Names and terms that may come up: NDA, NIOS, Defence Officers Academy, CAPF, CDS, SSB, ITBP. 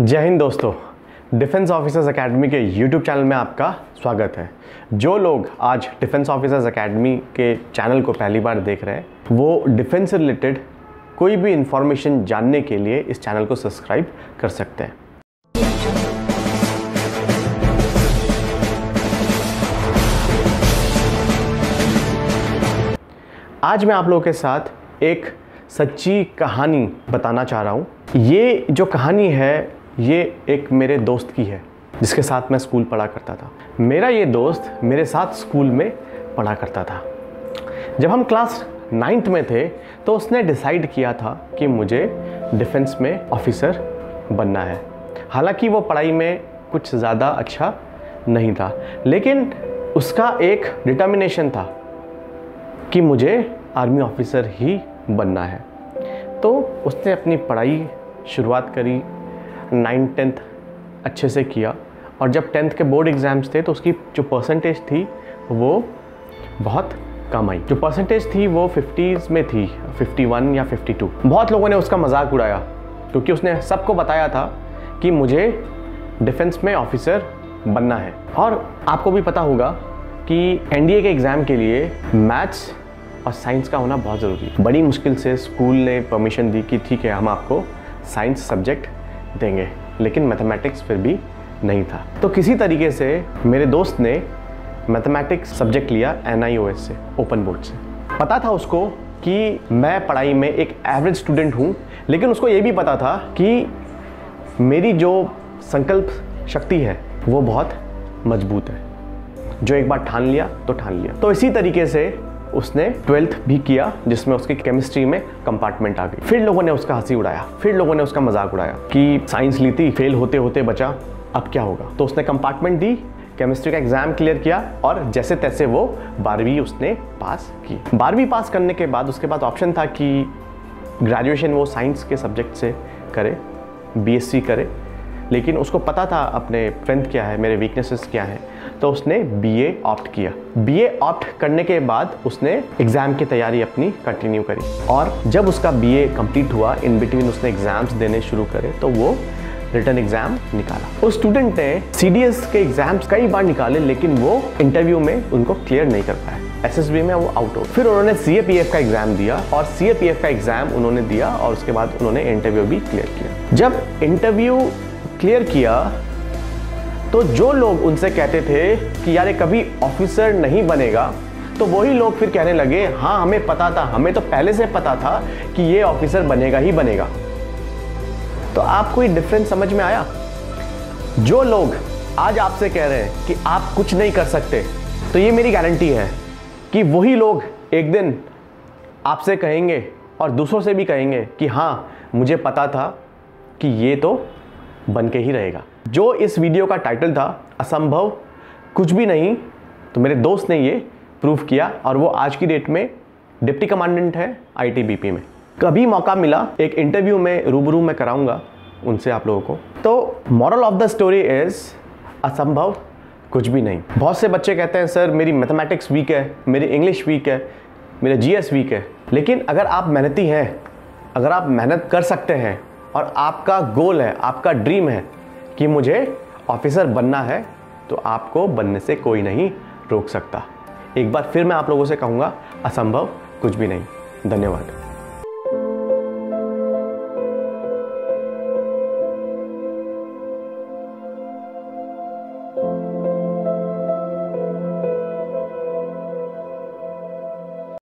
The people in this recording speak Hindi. जय हिंद दोस्तों, डिफेंस ऑफिसर्स एकेडमी के यूट्यूब चैनल में आपका स्वागत है। जो लोग आज डिफेंस ऑफिसर्स एकेडमी के चैनल को पहली बार देख रहे हैं वो डिफेंस से रिलेटेड कोई भी इंफॉर्मेशन जानने के लिए इस चैनल को सब्सक्राइब कर सकते हैं। आज मैं आप लोगों के साथ एक सच्ची कहानी बताना चाह रहा हूँ। ये जो कहानी है ये एक मेरे दोस्त की है जिसके साथ मैं स्कूल पढ़ा करता था। मेरा ये दोस्त मेरे साथ स्कूल में पढ़ा करता था। जब हम क्लास 9th में थे तो उसने डिसाइड किया था कि मुझे डिफेंस में ऑफिसर बनना है। हालांकि वो पढ़ाई में कुछ ज़्यादा अच्छा नहीं था, लेकिन उसका एक डिटर्मिनेशन था कि मुझे आर्मी ऑफिसर ही बनना है। तो उसने अपनी पढ़ाई शुरुआत करी, 9th 10th अच्छे से किया और जब 10th के बोर्ड एग्ज़ाम्स थे तो उसकी जो परसेंटेज थी वो बहुत कम आई। जो परसेंटेज थी वो 50s में थी, 51 या 52। बहुत लोगों ने उसका मजाक उड़ाया क्योंकि उसने सबको बताया था कि मुझे डिफेंस में ऑफिसर बनना है। और आपको भी पता होगा कि NDA के एग्ज़ाम के लिए मैथ्स और साइंस का होना बहुत ज़रूरी है। बड़ी मुश्किल से स्कूल ने परमिशन दी कि ठीक है, हम आपको साइंस सब्जेक्ट देंगे, लेकिन मैथमेटिक्स फिर भी नहीं था। तो किसी तरीके से मेरे दोस्त ने मैथमेटिक्स सब्जेक्ट लिया NIOS से, ओपन बोर्ड से। पता था उसको कि मैं पढ़ाई में एक एवरेज स्टूडेंट हूँ, लेकिन उसको ये भी पता था कि मेरी जो संकल्प शक्ति है वो बहुत मजबूत है। जो एक बार ठान लिया तो ठान लिया। तो इसी तरीके से उसने 12th भी किया जिसमें उसकी केमिस्ट्री में कंपार्टमेंट आ गई। फिर लोगों ने उसका हंसी उड़ाया, फिर लोगों ने उसका मजाक उड़ाया कि साइंस ली थी, फेल होते होते बचा, अब क्या होगा। तो उसने कंपार्टमेंट दी, केमिस्ट्री का एग्ज़ाम क्लियर किया और जैसे तैसे वो 12वीं उसने पास की। 12वीं पास करने के बाद उसके पास ऑप्शन था कि ग्रेजुएशन वो साइंस के सब्जेक्ट से करे, BSc करे, लेकिन उसको पता था अपने स्ट्रेंथ क्या है, मेरे वीकनेसेस क्या हैं, तो उसने BA ऑप्ट किया। BA ऑप्ट करने के बाद उसने एग्ज़ाम की तैयारी अपनी कंटिन्यू करी और जब उसका BA कंप्लीट हुआ, इन बिटवीन उसने एग्ज़ाम्स देने शुरू करे तो वो रिटर्न एग्ज़ाम निकाला। उस स्टूडेंट ने CDS के एग्ज़ाम्स कई बार निकाले लेकिन वो इंटरव्यू में उनको क्लियर नहीं कर पाया, SSB में वो आउट हो। फिर उन्होंने CAPF का एग्ज़ाम दिया और CAPF का एग्ज़ाम उन्होंने दिया और उसके बाद उन्होंने इंटरव्यू भी क्लियर किया। जब इंटरव्यू क्लियर किया तो जो लोग उनसे कहते थे कि यार ये कभी ऑफिसर नहीं बनेगा, तो वही लोग फिर कहने लगे हाँ हमें पता था, हमें तो पहले से पता था कि ये ऑफिसर बनेगा ही बनेगा। तो आपको ये डिफरेंस समझ में आया? जो लोग आज आपसे कह रहे हैं कि आप कुछ नहीं कर सकते, तो ये मेरी गारंटी है कि वही लोग एक दिन आपसे कहेंगे और दूसरों से भी कहेंगे कि हाँ मुझे पता था कि ये तो बन के ही रहेगा। जो इस वीडियो का टाइटल था असंभव कुछ भी नहीं, तो मेरे दोस्त ने ये प्रूव किया और वो आज की डेट में डिप्टी कमांडेंट है ITBP में। कभी मौका मिला एक इंटरव्यू में रूबरू मैं कराऊंगा उनसे आप लोगों को। तो moral of the story is असंभव कुछ भी नहीं। बहुत से बच्चे कहते हैं सर मेरी मैथमेटिक्स वीक है, मेरी इंग्लिश वीक है, मेरा GS वीक है, लेकिन अगर आप मेहनती हैं, अगर आप मेहनत कर सकते हैं और आपका गोल है, आपका ड्रीम है कि मुझे ऑफिसर बनना है, तो आपको बनने से कोई नहीं रोक सकता। एक बार फिर मैं आप लोगों से कहूँगा असंभव कुछ भी नहीं। धन्यवाद।